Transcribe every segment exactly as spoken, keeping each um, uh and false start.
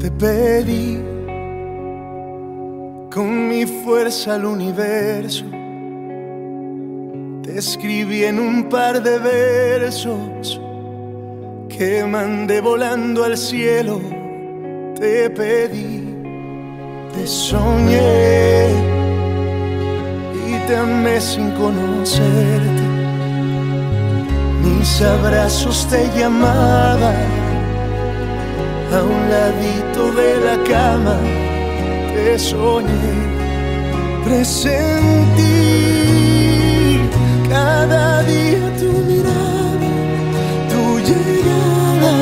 Te pedí con mi fuerza al universo, te escribí en un par de versos que mandé volando al cielo. Te pedí, te soñé y te amé sin conocerte. Mis abrazos te llamaban a un ladito de la cama. Te soñé, presentí cada día tu mirada, tu llegada.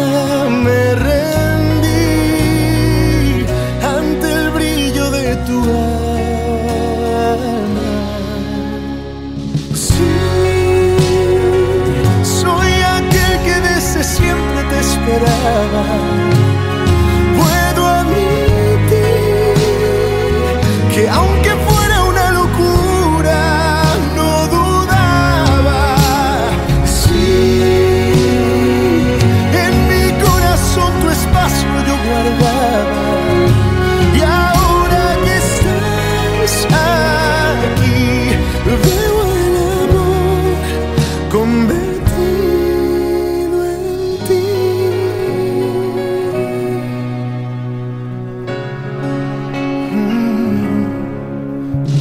Me rendí ante el brillo de tu alma. Sí, soy aquel que desde siempre te esperaba. Aunque fuera una locura, no dudaba. Sí, en mi corazón tu espacio yo guardaba. Y ahora que estás aquí, veo el amor convertido en ti. mm.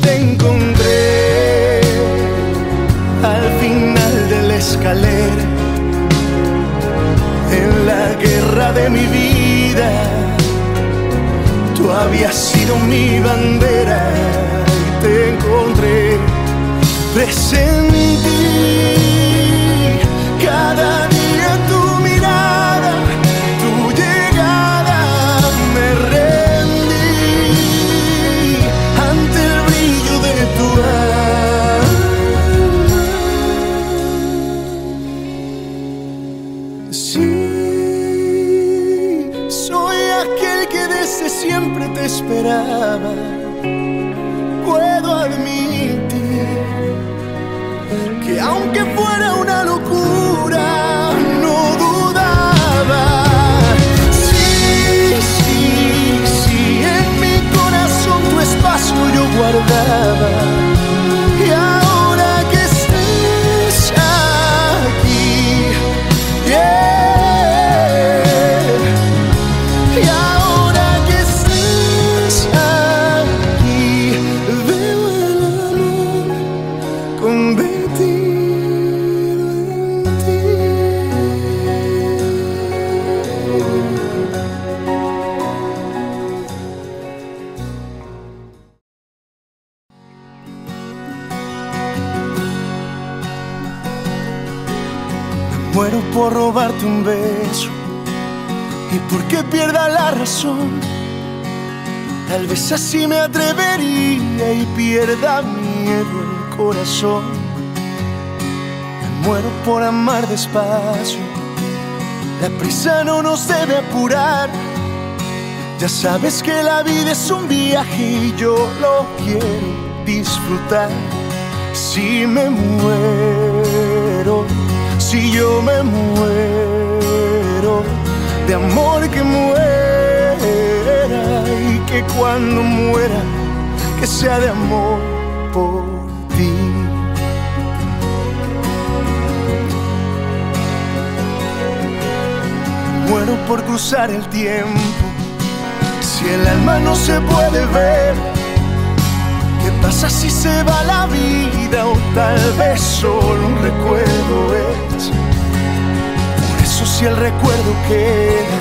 Te encontré al final de la escalera, en la guerra de mi vida. Tú habías sido mi bandera y te encontré, presentí cada día. Sí, soy aquel que desde siempre te esperaba. Puedo admitir que aunque fuera una locura, no dudaba. Sí, sí, sí, en mi corazón tu espacio yo guardaba. Muero por robarte un beso y porque pierda la razón. Tal vez así me atrevería y pierda miedo el corazón. Me muero por amar despacio, la prisa no nos debe apurar. Ya sabes que la vida es un viaje y yo lo quiero disfrutar. Si me muero, si yo me muero, de amor que muera, y que cuando muera, que sea de amor por ti. Muero por cruzar el tiempo, si el alma no se puede ver. ¿Qué pasa si se va la vida o tal vez solo un recuerdo es? Por eso si el recuerdo queda,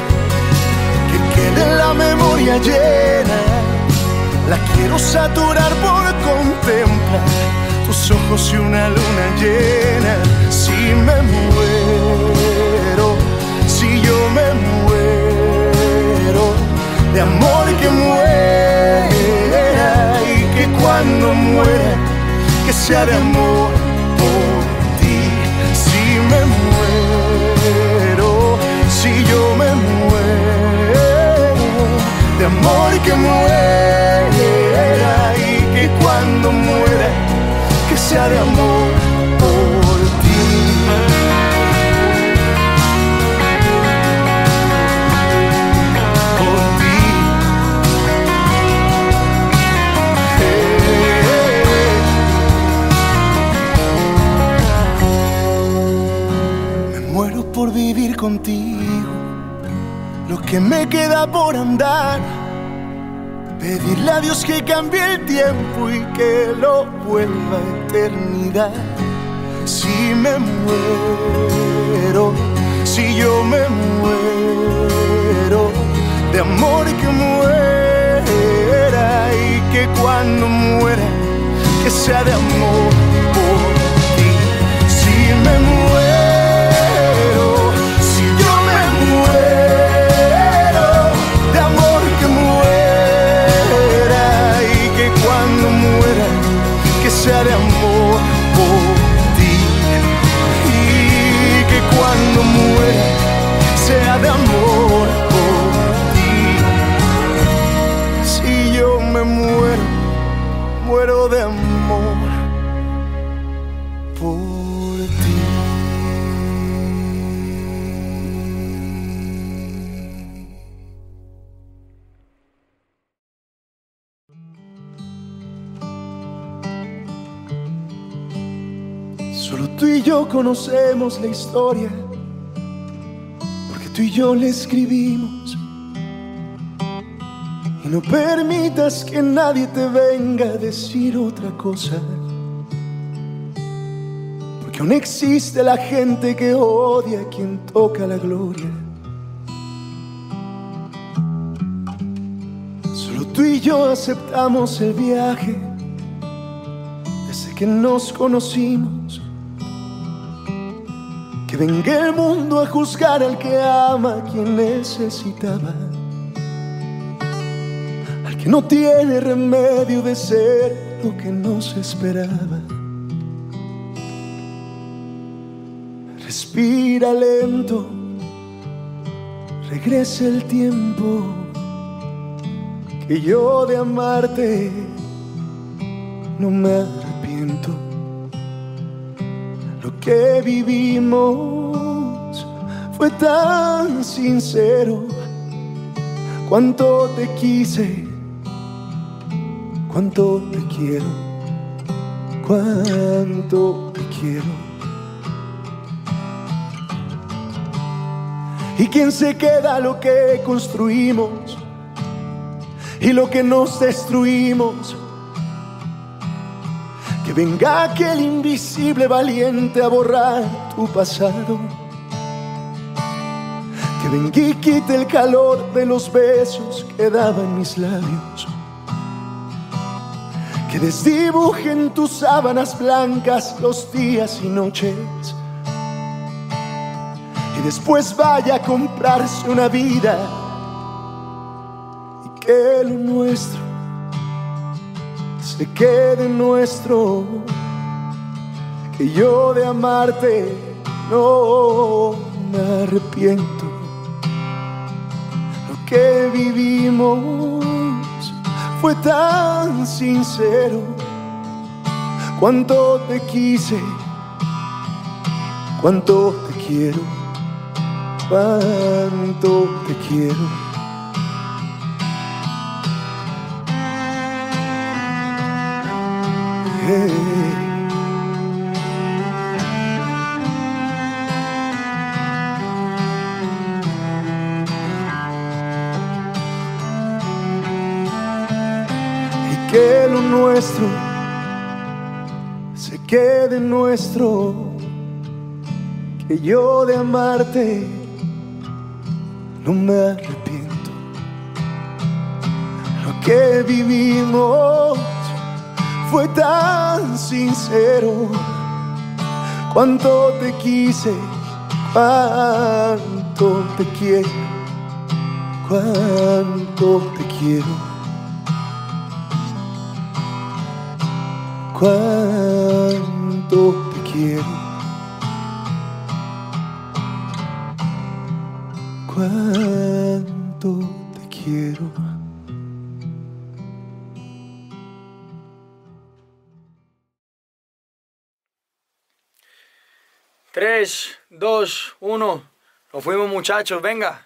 que quede la memoria llena. La quiero saturar por contemplar tus ojos y una luna llena. Si me muero, si yo me muero, de amor que muera, y que cuando muera, que sea de amor por ti. Si me muero, si yo me muero, de amor que muera, y que cuando muera, que sea de amor. contigo lo que me queda por andar. Pedirle a Dios que cambie el tiempo y que lo vuelva eternidad. Si me muero, si yo me muero, de amor que muera, y que cuando muera, que sea de amor por ti. Si me muero, de amor por ti, y que cuando muera sea de amor por ti. Si yo me muero, muero de amor por ti. Solo tú y yo conocemos la historia, porque tú y yo la escribimos. Y no permitas que nadie te venga a decir otra cosa, porque aún existe la gente que odia a quien toca la gloria. Solo tú y yo aceptamos el viaje desde que nos conocimos. Que venga el mundo a juzgar al que ama, a quien necesitaba, al que no tiene remedio de ser lo que no se esperaba. Respira lento, regresa el tiempo, que yo de amarte no me arrepiento. Lo que vivimos fue tan sincero. Cuánto te quise, cuánto te quiero, cuánto te quiero. ¿Y quién se queda lo que construimos y lo que nos destruimos? Que venga aquel invisible valiente a borrar tu pasado. Que venga y quite el calor de los besos que daban mis labios. Que desdibujen tus sábanas blancas los días y noches. Y después vaya a comprarse una vida. Y que lo nuestro se quede nuestro, que yo de amarte no me arrepiento. Lo que vivimos fue tan sincero. Cuánto te quise, cuánto te quiero, cuánto te quiero. Y que lo nuestro se quede nuestro, que yo de amarte no me arrepiento. Lo que vivimos fue tan sincero. Cuánto te quise, cuánto te quiero, cuánto te quiero, cuánto te quiero, cuánto te quiero. Tres, dos, uno. Nos fuimos, muchachos, venga.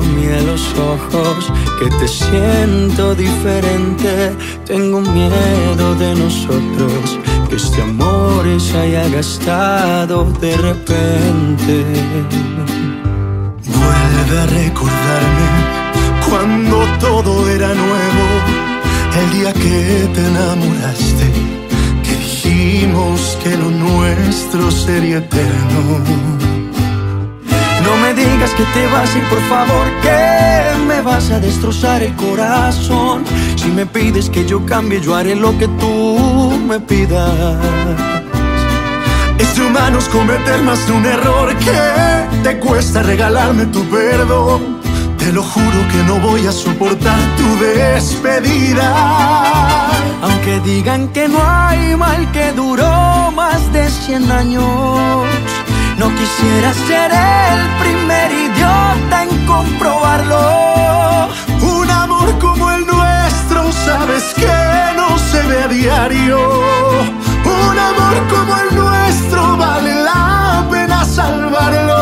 mírame a los ojos, que te siento diferente. Tengo miedo de nosotros, que este amor se haya gastado de repente. Vuelve a recordarme cuando todo era nuevo, el día que te enamoraste, que dijimos que lo nuestro sería eterno. No me digas que te vas a ir, por favor, que me vas a destrozar el corazón. Si me pides que yo cambie, yo haré lo que tú me pidas. Es de humanos cometer más de un error, que te cuesta regalarme tu perdón. Te lo juro que no voy a soportar tu despedida. Aunque digan que no hay mal que duró más de cien años, no quisiera ser el primer idiota en comprobarlo. Un amor como el nuestro, sabes que no se ve a diario. Un amor como el nuestro, vale la pena salvarlo.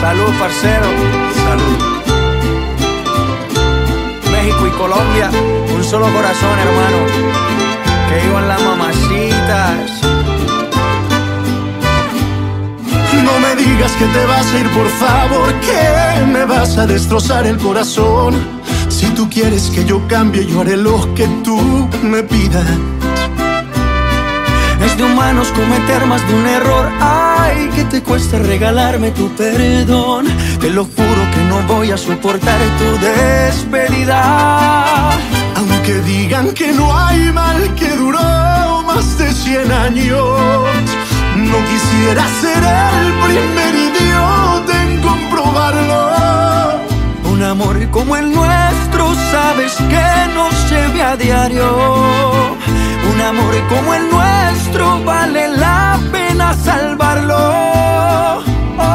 Salud, parcero. Salud. México y Colombia, un solo corazón, hermano. Que iban las mamacitas. No me digas que te vas a ir, por favor, que me vas a destrozar el corazón. Si tú quieres que yo cambie, yo haré lo que tú me pidas. Es de humanos cometer más de un error, ay, que te cuesta regalarme tu perdón. Te lo juro que no voy a soportar tu despedida. Aunque digan que no hay mal que duró más de cien años, no quisiera ser el primer idiota en comprobarlo. Un amor como el nuestro, sabes que no se ve a diario. Un amor como el nuestro vale la pena salvarlo. Oh, oh, oh, oh, oh.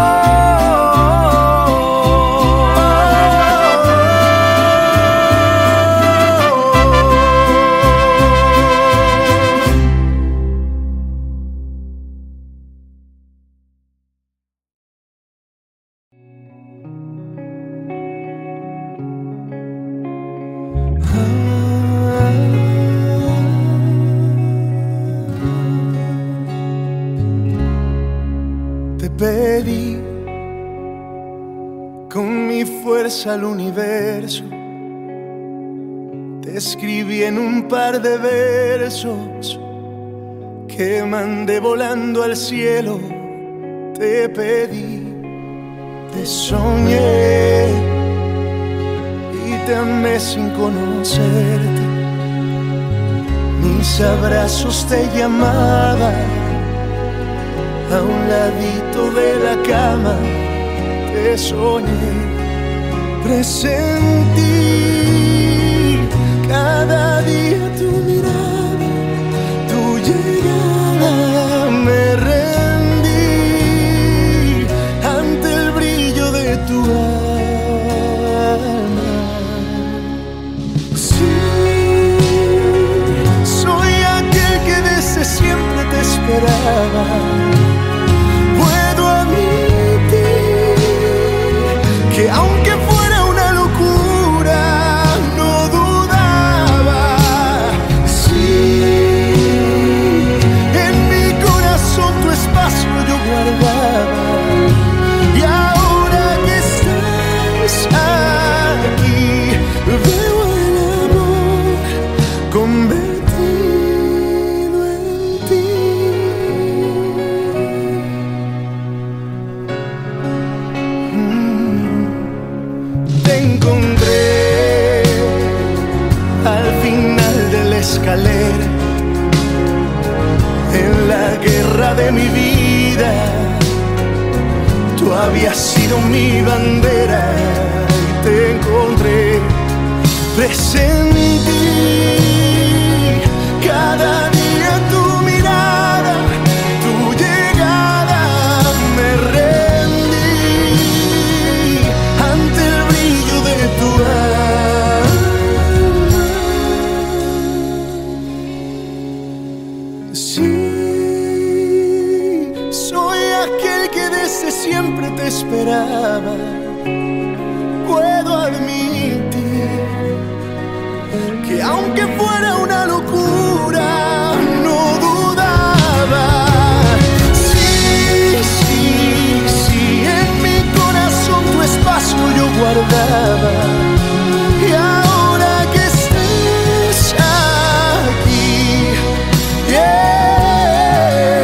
Pedí con mi fuerza al universo, te escribí en un par de versos que mandé volando al cielo. Te pedí, te soñé y te amé sin conocerte. Mis abrazos te llamaban a un ladito de la cama, te soñé, presentí cada día tu mirada, tu llegada, me rendí ante el brillo de tu alma. Sí, soy aquel que desde siempre te esperaba. Aunque fuera una locura, no dudaba. Sí, en mi corazón tu espacio yo guardaba. Y ahora que estás aquí, veo el amor convertido en ti. Mm. Te encontré al final de la escalera, en la guerra de mi vida. Tú habías sido mi bandera y te encontré, presentí cada día. siempre te esperaba, puedo admitir que aunque fuera una locura, no dudaba. Sí, sí, sí, en mi corazón tu espacio yo guardaba, y ahora que estés aquí, yeah,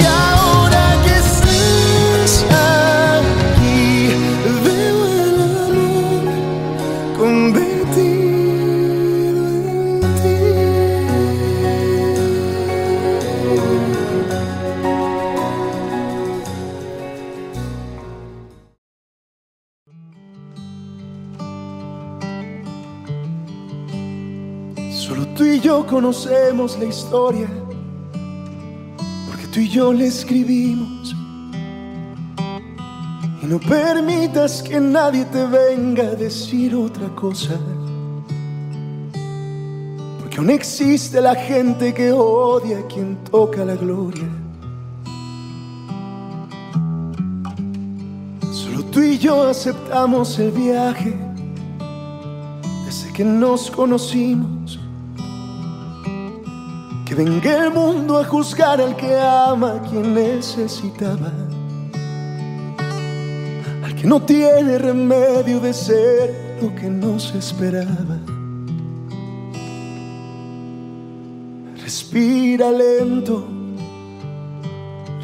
y ahora que estés aquí, veo el amor convertido en ti. Solo tú y yo conocemos la historia, porque tú y yo la escribimos. Y no permitas que nadie te venga a decir otra cosa, porque aún existe la gente que odia a quien toca la gloria. Solo tú y yo aceptamos el viaje desde que nos conocimos. Que venga el mundo a juzgar al que ama, a quien necesitaba, al que no tiene remedio de ser lo que no se esperaba. Respira lento,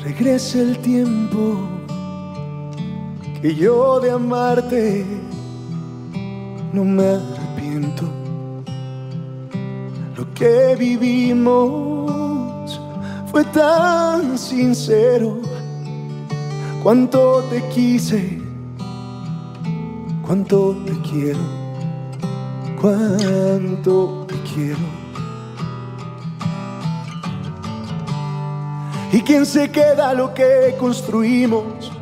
regresa el tiempo que yo de amarte no me arrepiento. Lo que vivimos fue tan sincero. Cuánto te quise, cuánto te quiero, cuánto te quiero. ¿Y quién se queda lo que construimos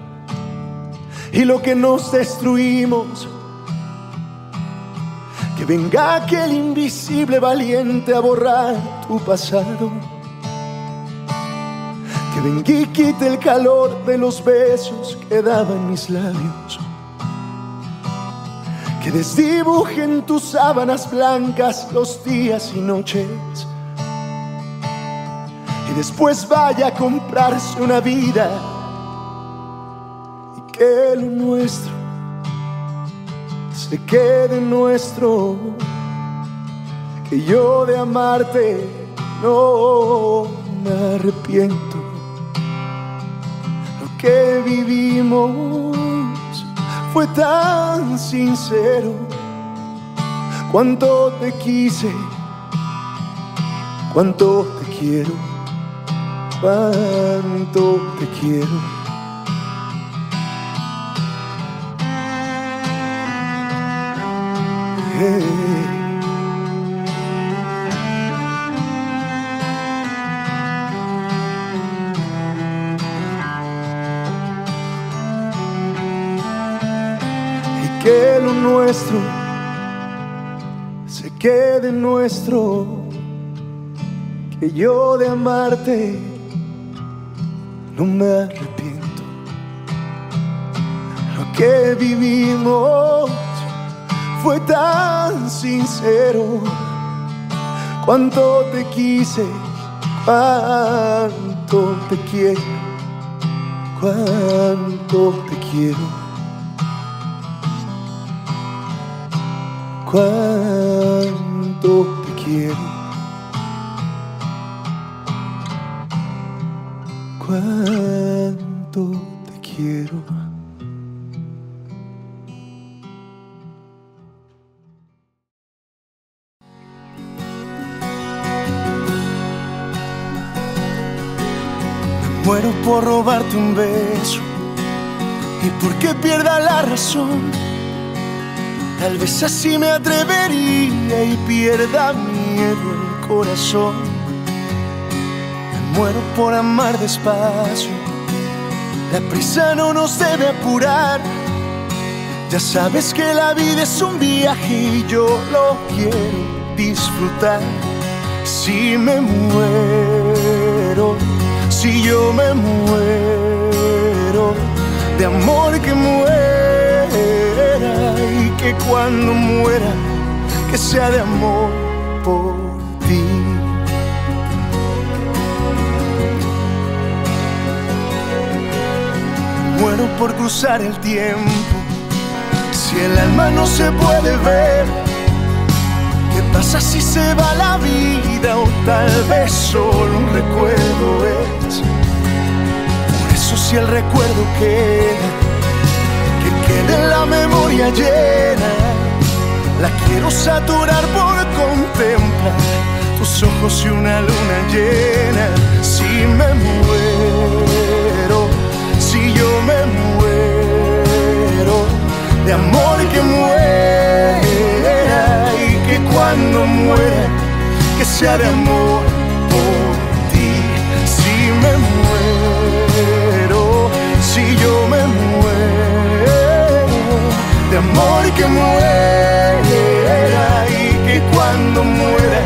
y lo que nos destruimos? Que venga aquel invisible valiente a borrar tu pasado, que venga y quite el calor de los besos que daban mis labios, que desdibujen tus sábanas blancas los días y noches, y después vaya a comprarse una vida, y que lo nuestro se quede nuestro, que yo de amarte no me arrepiento. Lo que vivimos fue tan sincero. Cuánto te quise, cuánto te quiero, cuánto te quiero. Y que lo nuestro se quede nuestro, que yo de amarte no me arrepiento. Lo que vivimos fue tan sincero. Cuánto te quise, cuánto te quiero, cuánto te quiero, cuánto te quiero, cuánto te quiero. Muero por robarte un beso y porque pierda la razón. Tal vez así me atrevería y pierda miedo el corazón. Me muero por amar despacio, la prisa no nos debe apurar. Ya sabes que la vida es un viaje y yo lo quiero disfrutar. Si me muero, si yo me muero, de amor que muera, y que cuando muera, que sea de amor por ti. Muero por cruzar el tiempo, si el alma no se puede ver. ¿Qué pasa si se va la vida o tal vez solo un recuerdo es? Por eso si el recuerdo queda, que quede la memoria llena. La quiero saturar por contemplar tus ojos y una luna llena. Si me muero, si yo me muero, de amor que muera, y que cuando muera, que sea de amor por ti. Si me muero, si yo me muero, de amor que muera, y que cuando muera,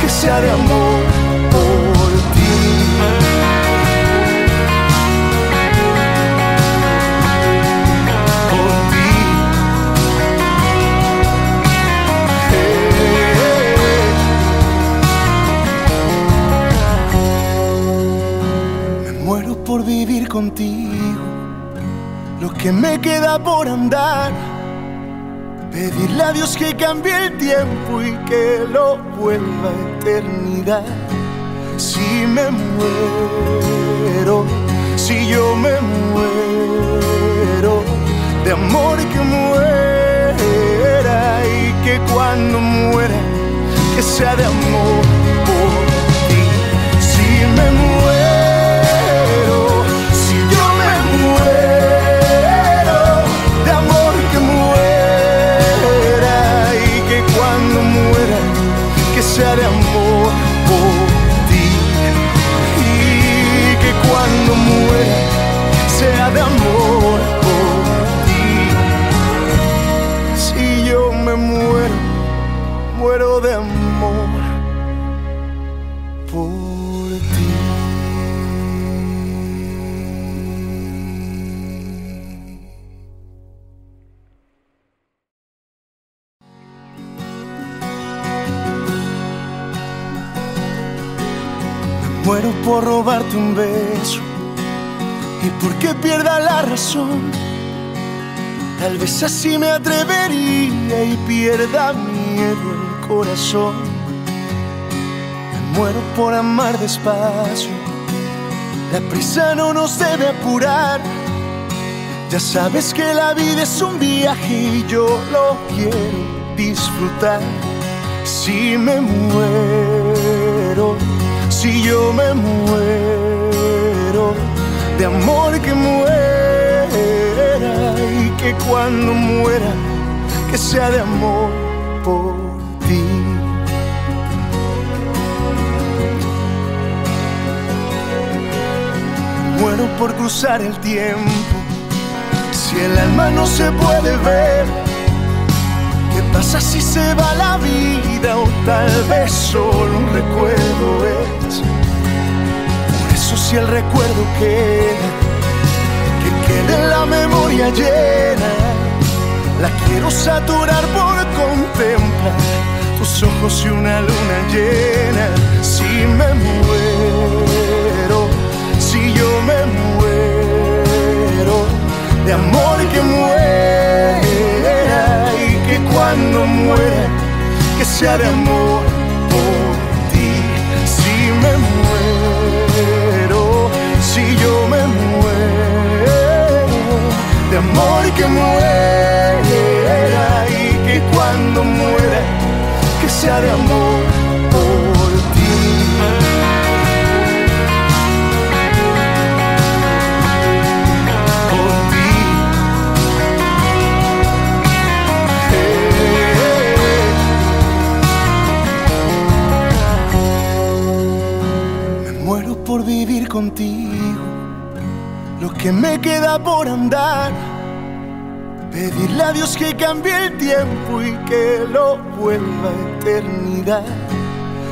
que sea de amor por ti. Por vivir contigo lo que me queda por andar, pedirle a Dios que cambie el tiempo y que lo vuelva eternidad. Si me muero, si yo me muero, de amor que muera, y que cuando muera, que sea de amor por ti. Si me muero, que sea de amor por ti, y que cuando muera, sea de amor por ti. Si yo me muero, muero de amor por ti. Muero por robarte un beso y porque pierda la razón. Tal vez así me atrevería y pierda miedo el corazón. Me muero por amar despacio, la prisa no nos debe apurar. Ya sabes que la vida es un viaje y yo lo quiero disfrutar. Si me muero, si yo me muero, de amor que muera, y que cuando muera, que sea de amor por ti. Muero por cruzar el tiempo, si el alma no se puede ver. ¿Qué pasa si se va la vida o tal vez solo un recuerdo es? Por eso si el recuerdo queda, que quede la memoria llena. La quiero saturar por contemplar tus ojos y una luna llena. Si me muero, si yo me muero, de amor que muera, y que cuando muera, que sea de amor por ti. Si me muero, si yo me muero, de amor que muera, y que cuando muera, que sea de amor por ti. Por vivir contigo lo que me queda por andar, pedirle a Dios que cambie el tiempo y que lo vuelva eternidad.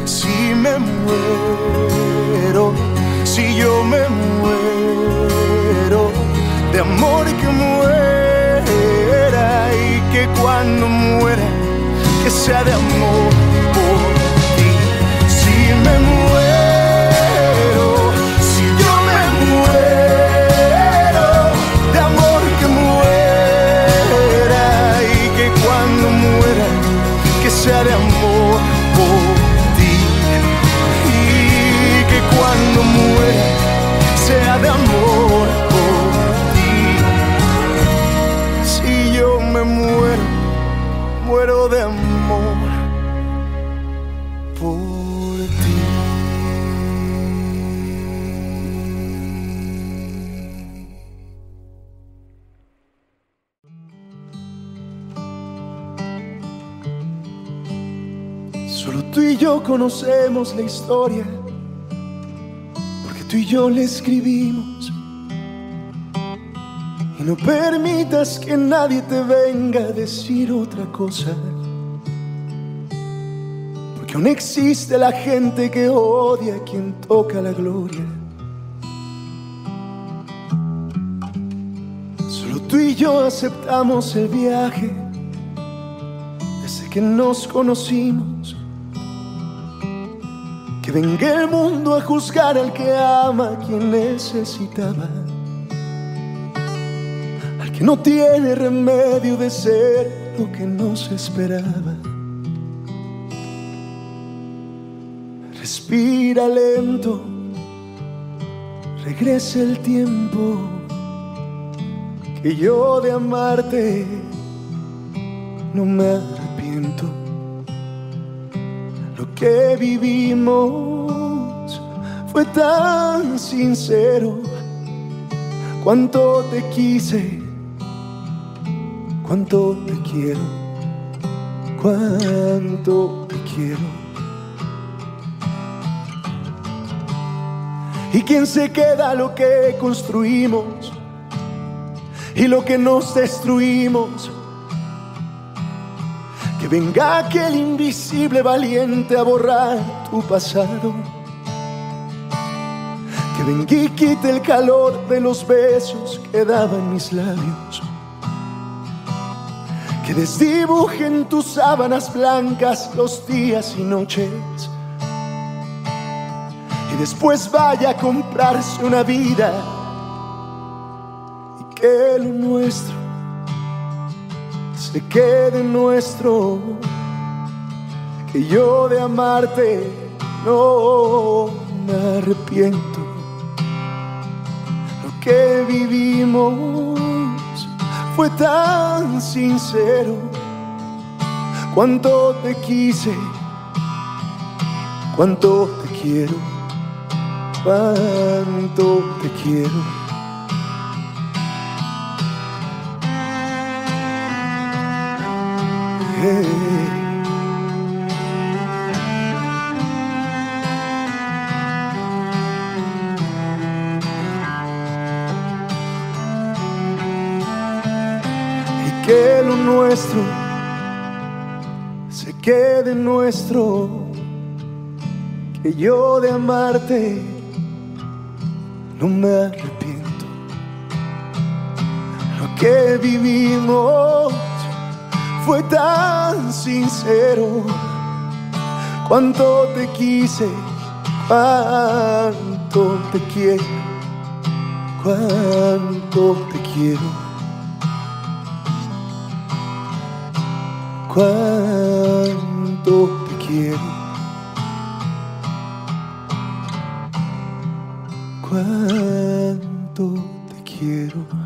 Si me muero, si yo me muero, de amor amor que muera, y que cuando muera, que sea de amor por ti. Si me muero, si yo me muero, de amor que muera, y que cuando muera, que sea de amor por ti, y que cuando muera, sea de amor por ti. Si yo me muero, muero de amor por ti. Solo tú y yo conocemos la historia, tú y yo le escribimos, y no permitas que nadie te venga a decir otra cosa, porque aún existe la gente que odia a quien toca la gloria. Solo tú y yo aceptamos el viaje desde que nos conocimos. Que venga el mundo a juzgar al que ama, a quien necesitaba, al que no tiene remedio de ser lo que no se esperaba. Respira lento, regresa el tiempo, que yo de amarte no me arrepiento. Lo que vivimos fue tan sincero. Cuánto te quise, cuánto te quiero, cuánto te quiero. ¿Y quién se queda lo que construimos y lo que nos destruimos? Que venga aquel invisible valiente a borrar tu pasado, que venga y quite el calor de los besos que daban mis labios, que desdibujen tus sábanas blancas los días y noches, y después vaya a comprarse una vida, y que lo nuestro se quede nuestro, que yo de amarte no me arrepiento. Lo que vivimos fue tan sincero. Cuánto te quise, cuánto te quiero, cuánto te quiero. Y que lo nuestro se quede nuestro, que yo de amarte no me arrepiento. Lo que vivimos fue tan sincero. Cuánto te quise, cuánto te quiero, cuánto te quiero, cuánto te quiero, cuánto te quiero.